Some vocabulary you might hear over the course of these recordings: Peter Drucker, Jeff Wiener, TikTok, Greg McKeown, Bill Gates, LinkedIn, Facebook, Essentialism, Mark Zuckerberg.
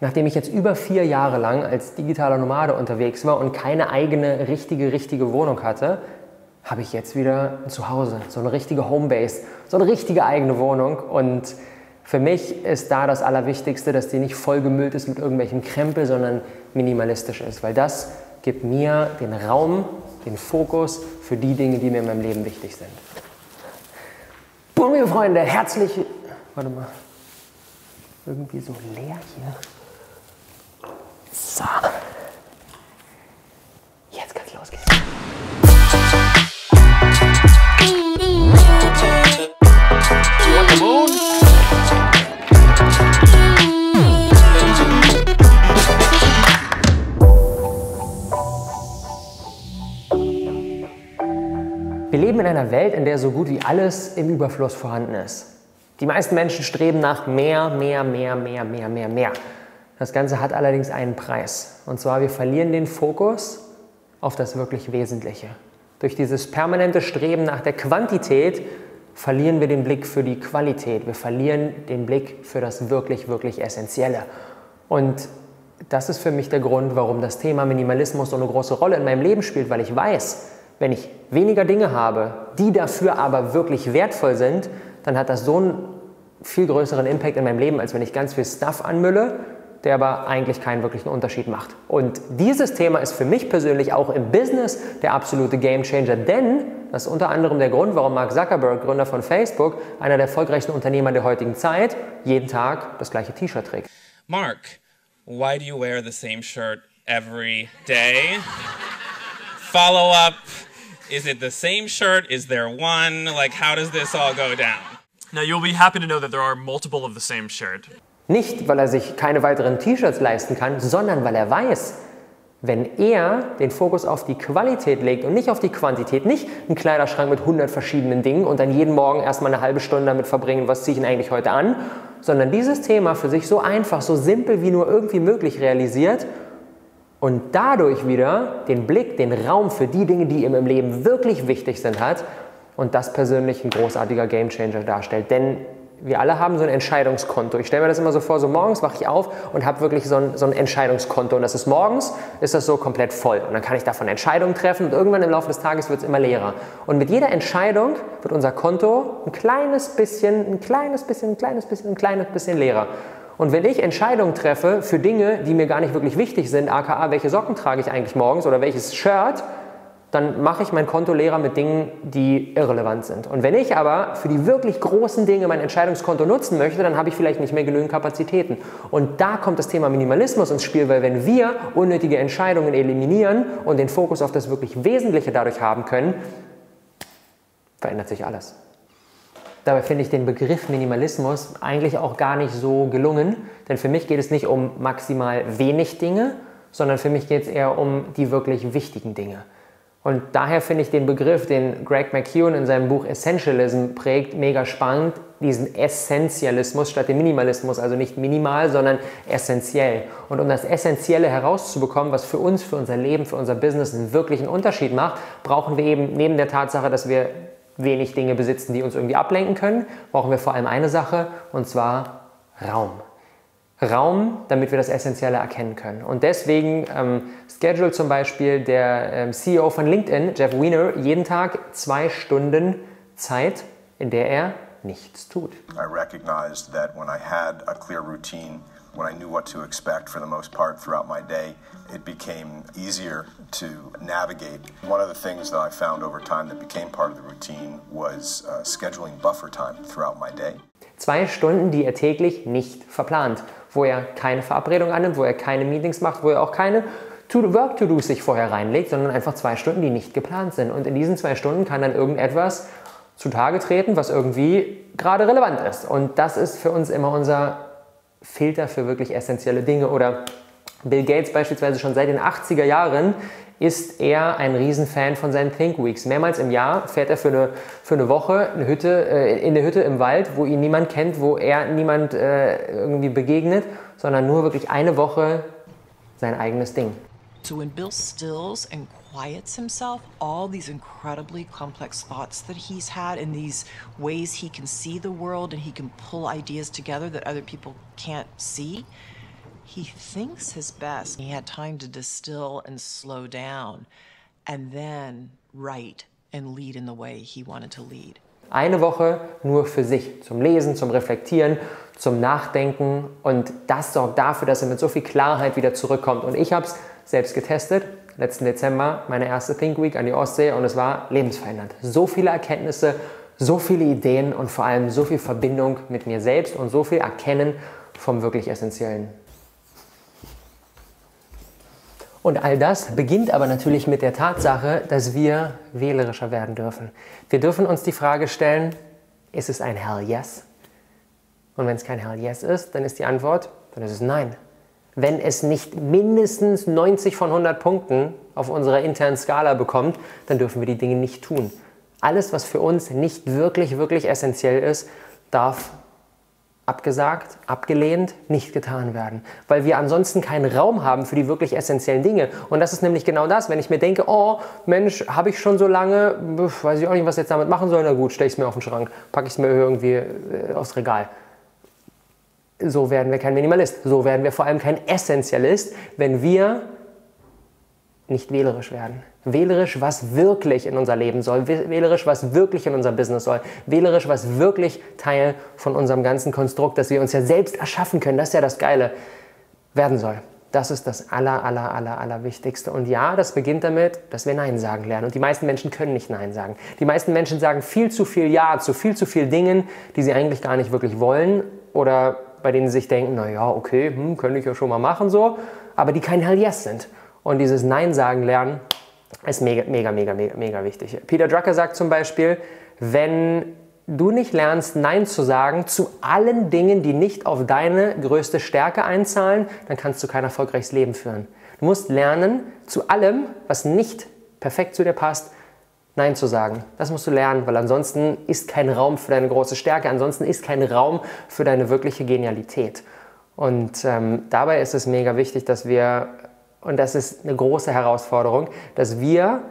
Nachdem ich jetzt über 4 Jahre lang als digitaler Nomade unterwegs war und keine eigene richtige Wohnung hatte, habe ich jetzt wieder ein Zuhause, so eine richtige Homebase, so eine richtige eigene Wohnung. Und für mich ist da das Allerwichtigste, dass die nicht vollgemüllt ist mit irgendwelchem Krempel, sondern minimalistisch ist, weil das gibt mir den Raum, den Fokus für die Dinge, die mir in meinem Leben wichtig sind. Boom, liebe Freunde, herzlich... Warte mal. Irgendwie so leer hier. So. Jetzt kann's losgehen. Wir leben in einer Welt, in der so gut wie alles im Überfluss vorhanden ist. Die meisten Menschen streben nach mehr. Das Ganze hat allerdings einen Preis. Und zwar, wir verlieren den Fokus auf das wirklich Wesentliche. Durch dieses permanente Streben nach der Quantität verlieren wir den Blick für die Qualität. Wir verlieren den Blick für das wirklich Essentielle. Und das ist für mich der Grund, warum das Thema Minimalismus so eine große Rolle in meinem Leben spielt, weil ich weiß, wenn ich weniger Dinge habe, die dafür aber wirklich wertvoll sind, dann hat das so einen viel größeren Impact in meinem Leben, als wenn ich ganz viel Stuff anmülle, der aber eigentlich keinen wirklichen Unterschied macht. Und dieses Thema ist für mich persönlich auch im Business der absolute Gamechanger, denn das ist unter anderem der Grund, warum Mark Zuckerberg, Gründer von Facebook, einer der erfolgreichsten Unternehmer der heutigen Zeit, jeden Tag das gleiche T-Shirt trägt. Mark, why do you wear the same shirt every day? Follow up. Is it the same shirt? Is there one? Like, how does this all go down? Now you'll be happy to know that there are multiple of the same shirt. Nicht, weil er sich keine weiteren T-Shirts leisten kann, sondern weil er weiß, wenn er den Fokus auf die Qualität legt und nicht auf die Quantität, nicht einen Kleiderschrank mit 100 verschiedenen Dingen und dann jeden Morgen erstmal eine halbe Stunde damit verbringen, was ziehe ich denn eigentlich heute an, sondern dieses Thema für sich so einfach, so simpel wie nur irgendwie möglich realisiert, und dadurch wieder den Blick, den Raum für die Dinge, die ihm im Leben wirklich wichtig sind, hat und das persönlich ein großartiger Gamechanger darstellt. Denn wir alle haben so ein Entscheidungskonto. Ich stelle mir das immer so vor, so morgens wache ich auf und habe wirklich so ein Entscheidungskonto. Und das ist morgens, ist das so komplett voll. Und dann kann ich davon Entscheidungen treffen und irgendwann im Laufe des Tages wird es immer leerer. Und mit jeder Entscheidung wird unser Konto ein kleines bisschen leerer. Und wenn ich Entscheidungen treffe für Dinge, die mir gar nicht wirklich wichtig sind, aka welche Socken trage ich eigentlich morgens oder welches Shirt, dann mache ich mein Konto leerer mit Dingen, die irrelevant sind. Und wenn ich aber für die wirklich großen Dinge mein Entscheidungskonto nutzen möchte, dann habe ich vielleicht nicht mehr genügend Kapazitäten. Und da kommt das Thema Minimalismus ins Spiel, weil wenn wir unnötige Entscheidungen eliminieren und den Fokus auf das wirklich Wesentliche dadurch haben können, verändert sich alles. Dabei finde ich den Begriff Minimalismus eigentlich auch gar nicht so gelungen, denn für mich geht es nicht um maximal wenig Dinge, sondern für mich geht es eher um die wirklich wichtigen Dinge. Und daher finde ich den Begriff, den Greg McKeown in seinem Buch Essentialism prägt, mega spannend, diesen Essentialismus statt dem Minimalismus, also nicht minimal, sondern essentiell. Und um das Essentielle herauszubekommen, was für uns, für unser Leben, für unser Business einen wirklichen Unterschied macht, brauchen wir eben neben der Tatsache, dass wir wenig Dinge besitzen, die uns irgendwie ablenken können, brauchen wir vor allem eine Sache, und zwar Raum. Raum, damit wir das Essentielle erkennen können. Und deswegen schedule zum Beispiel der CEO von LinkedIn, Jeff Wiener, jeden Tag 2 Stunden Zeit, in der er nichts tut. I recognized that when I had a clear routine, when I knew what to expect for the most part throughout my day, it became easier to navigate. One of the things that I found over time that became part of the routine was scheduling buffer time throughout my day. 2 Stunden, die er täglich nicht verplant, wo er keine Verabredung annimmt, wo er keine Meetings macht, wo er auch keine Work-to-Dos sich vorher reinlegt, sondern einfach 2 Stunden, die nicht geplant sind. Und in diesen 2 Stunden kann dann irgendetwas zutage treten, was irgendwie gerade relevant ist. Und das ist für uns immer unser Filter für wirklich essentielle Dinge. Oder Bill Gates beispielsweise, schon seit den 80er Jahren ist er ein Riesenfan von seinen Think Weeks. Mehrmals im Jahr fährt er für eine Woche in eine Hütte im Wald, wo ihn niemand kennt, wo er niemand irgendwie begegnet, sondern nur wirklich eine Woche sein eigenes Ding. So when Bill stills and quiets himself, all these incredibly complex thoughts that he's had and these ways he can see the world and he can pull ideas together that other people can't see, He thinks his best. He had time to distill and slow down and then write and lead in the way he wanted to lead. Eine Woche nur für sich, zum Lesen, zum Reflektieren, zum Nachdenken, und das sorgt dafür, dass er mit so viel Klarheit wieder zurückkommt. Und ich habe es selbst getestet, letzten Dezember, meine erste Think Week an die Ostsee, und es war lebensverändernd. So viele Erkenntnisse, so viele Ideen und vor allem so viel Verbindung mit mir selbst und so viel Erkennen vom wirklich Essentiellen. Und all das beginnt aber natürlich mit der Tatsache, dass wir wählerischer werden dürfen. Wir dürfen uns die Frage stellen, ist es ein Hell Yes? Und wenn es kein Hell Yes ist, dann ist die Antwort, dann ist es Nein. Wenn es nicht mindestens 90 von 100 Punkten auf unserer internen Skala bekommt, dann dürfen wir die Dinge nicht tun. Alles, was für uns nicht wirklich, wirklich essentiell ist, darf abgesagt, abgelehnt, nicht getan werden. Weil wir ansonsten keinen Raum haben für die wirklich essentiellen Dinge. Und das ist nämlich genau das, wenn ich mir denke, oh Mensch, habe ich schon so lange, weiß ich auch nicht, was ich jetzt damit machen soll, na gut, stelle ich es mir auf den Schrank, packe ich es mir irgendwie aufs Regal. So werden wir kein Minimalist, so werden wir vor allem kein Essentialist, wenn wir nicht wählerisch werden. Wählerisch, was wirklich in unser Leben soll. Wählerisch, was wirklich in unser Business soll. Wählerisch, was wirklich Teil von unserem ganzen Konstrukt, das wir uns ja selbst erschaffen können, das ist ja das Geile, werden soll. Das ist das Allerwichtigste. Und ja, das beginnt damit, dass wir Nein sagen lernen. Und die meisten Menschen können nicht Nein sagen. Die meisten Menschen sagen viel zu viel Ja zu viel zu vielen Dingen, die sie eigentlich gar nicht wirklich wollen oder bei denen sie sich denken, naja, okay, könnte ich ja schon mal machen so, aber die kein Hell Yes sind. Und dieses Nein sagen lernen ist mega wichtig. Peter Drucker sagt zum Beispiel, wenn du nicht lernst, Nein zu sagen zu allen Dingen, die nicht auf deine größte Stärke einzahlen, dann kannst du kein erfolgreiches Leben führen. Du musst lernen, zu allem, was nicht perfekt zu dir passt, Nein zu sagen. Das musst du lernen, weil ansonsten ist kein Raum für deine große Stärke, ansonsten ist kein Raum für deine wirkliche Genialität. Und dabei ist es mega wichtig, dass wir... Und das ist eine große Herausforderung, dass wir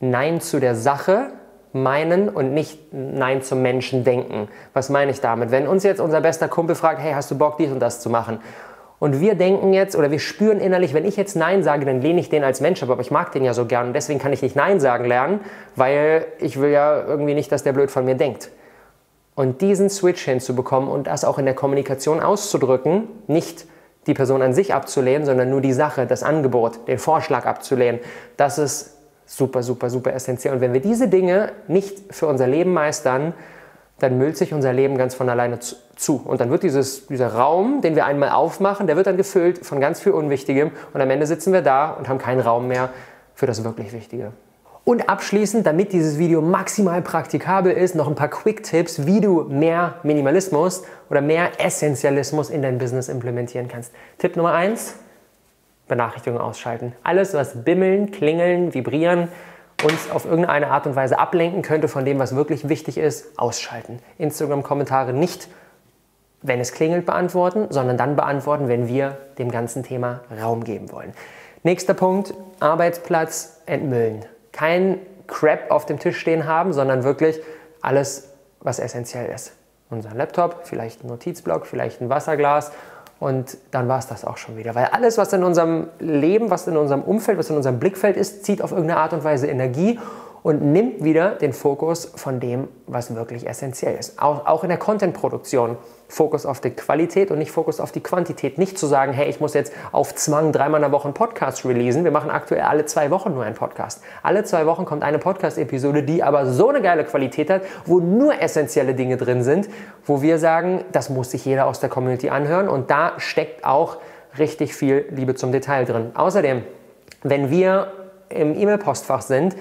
Nein zu der Sache meinen und nicht Nein zum Menschen denken. Was meine ich damit? Wenn uns jetzt unser bester Kumpel fragt, hey, hast du Bock, dies und das zu machen? Und wir denken jetzt oder wir spüren innerlich, wenn ich jetzt Nein sage, dann lehne ich den als Mensch ab, aber ich mag den ja so gern und deswegen kann ich nicht Nein sagen lernen, weil ich will ja irgendwie nicht, dass der blöd von mir denkt. Und diesen Switch hinzubekommen und das auch in der Kommunikation auszudrücken, nicht die Person an sich abzulehnen, sondern nur die Sache, das Angebot, den Vorschlag abzulehnen. Das ist super essentiell. Und wenn wir diese Dinge nicht für unser Leben meistern, dann müllt sich unser Leben ganz von alleine zu. Und dann wird dieser Raum, den wir einmal aufmachen, der wird dann gefüllt von ganz viel Unwichtigem. Und am Ende sitzen wir da und haben keinen Raum mehr für das wirklich Wichtige. Und abschließend, damit dieses Video maximal praktikabel ist, noch ein paar Quick-Tipps, wie du mehr Minimalismus oder mehr Essentialismus in dein Business implementieren kannst. Tipp Nummer 1, Benachrichtigungen ausschalten. Alles, was bimmeln, klingeln, vibrieren, uns auf irgendeine Art und Weise ablenken könnte von dem, was wirklich wichtig ist, ausschalten. Instagram-Kommentare nicht, wenn es klingelt, beantworten, sondern dann beantworten, wenn wir dem ganzen Thema Raum geben wollen. Nächster Punkt, Arbeitsplatz entmüllen. Kein Crap auf dem Tisch stehen haben, sondern wirklich alles, was essentiell ist. Unser Laptop, vielleicht ein Notizblock, vielleicht ein Wasserglas und dann war es das auch schon wieder. Weil alles, was in unserem Leben, was in unserem Umfeld, was in unserem Blickfeld ist, zieht auf irgendeine Art und Weise Energie und nimmt wieder den Fokus von dem, was wirklich essentiell ist. Auch in der Content-Produktion. Fokus auf die Qualität und nicht Fokus auf die Quantität. Nicht zu sagen, hey, ich muss jetzt auf Zwang dreimal in der Woche einen Podcast releasen. Wir machen aktuell alle 2 Wochen nur einen Podcast. Alle 2 Wochen kommt eine Podcast-Episode, die aber so eine geile Qualität hat, wo nur essentielle Dinge drin sind, wo wir sagen, das muss sich jeder aus der Community anhören. Und da steckt auch richtig viel Liebe zum Detail drin. Außerdem, wenn wir im E-Mail-Postfach sind,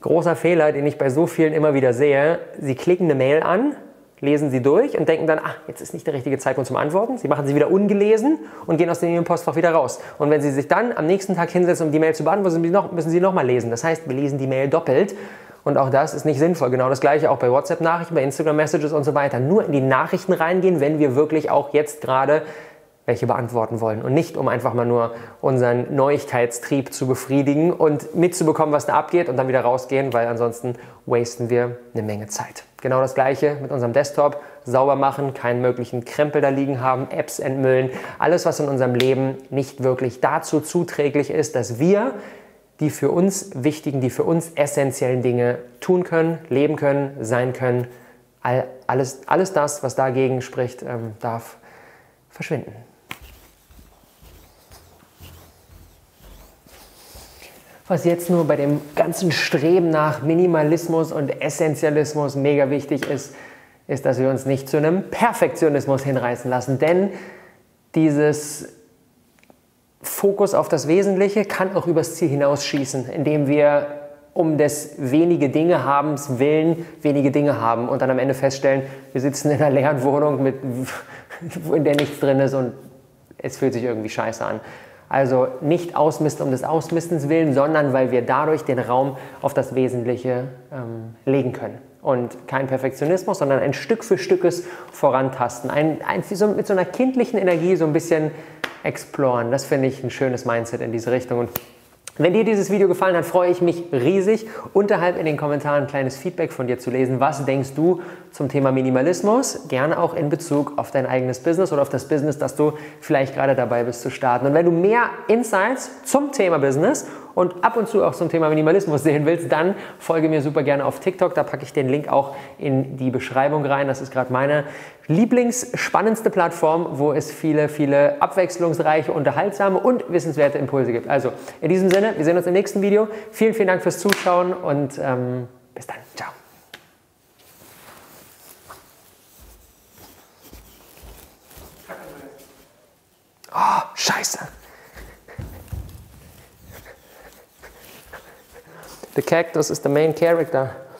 großer Fehler, den ich bei so vielen immer wieder sehe, sie klicken eine Mail an, lesen sie durch und denken dann, ach, jetzt ist nicht der richtige Zeitpunkt zum Antworten. Sie machen sie wieder ungelesen und gehen aus dem E-Mail-Postfach wieder raus. Und wenn sie sich dann am nächsten Tag hinsetzen, um die Mail zu beantworten, müssen sie nochmal lesen. Das heißt, wir lesen die Mail doppelt und auch das ist nicht sinnvoll. Genau das Gleiche auch bei WhatsApp-Nachrichten, bei Instagram-Messages und so weiter. Nur in die Nachrichten reingehen, wenn wir wirklich auch jetzt gerade welche beantworten wollen und nicht, um einfach mal nur unseren Neuigkeitstrieb zu befriedigen und mitzubekommen, was da abgeht und dann wieder rausgehen, weil ansonsten wasten wir eine Menge Zeit. Genau das Gleiche mit unserem Desktop. sauber machen, keinen möglichen Krempel da liegen haben, Apps entmüllen, alles, was in unserem Leben nicht wirklich dazu zuträglich ist, dass wir die für uns wichtigen, die für uns essentiellen Dinge tun können, leben können, sein können. Alles das, was dagegen spricht, darf verschwinden. Was jetzt nur bei dem ganzen Streben nach Minimalismus und Essentialismus mega wichtig ist, ist, dass wir uns nicht zu einem Perfektionismus hinreißen lassen. Denn dieses Fokus auf das Wesentliche kann auch übers Ziel hinausschießen, indem wir um des Wenige-Dinge-Habens willen wenige Dinge haben und dann am Ende feststellen, wir sitzen in einer leeren Wohnung, in der nichts drin ist und es fühlt sich irgendwie scheiße an. Also nicht ausmisten um des Ausmistens willen, sondern weil wir dadurch den Raum auf das Wesentliche legen können. Und kein Perfektionismus, sondern ein Stück für Stückes vorantasten. Mit so einer kindlichen Energie so ein bisschen exploren. Das finde ich ein schönes Mindset in diese Richtung. Und wenn dir dieses Video gefallen hat, freue ich mich riesig, unterhalb in den Kommentaren ein kleines Feedback von dir zu lesen. Was denkst du zum Thema Minimalismus? Gerne auch in Bezug auf dein eigenes Business oder auf das Business, das du vielleicht gerade dabei bist zu starten. Und wenn du mehr Insights zum Thema Business und ab und zu auch zum Thema Minimalismus sehen willst, dann folge mir super gerne auf TikTok. Da packe ich den Link auch in die Beschreibung rein. Das ist gerade meine lieblingsspannendste Plattform, wo es viele abwechslungsreiche, unterhaltsame und wissenswerte Impulse gibt. Also in diesem Sinne, wir sehen uns im nächsten Video. Vielen Dank fürs Zuschauen und bis dann. Ciao. Oh, scheiße. The cactus is the main character.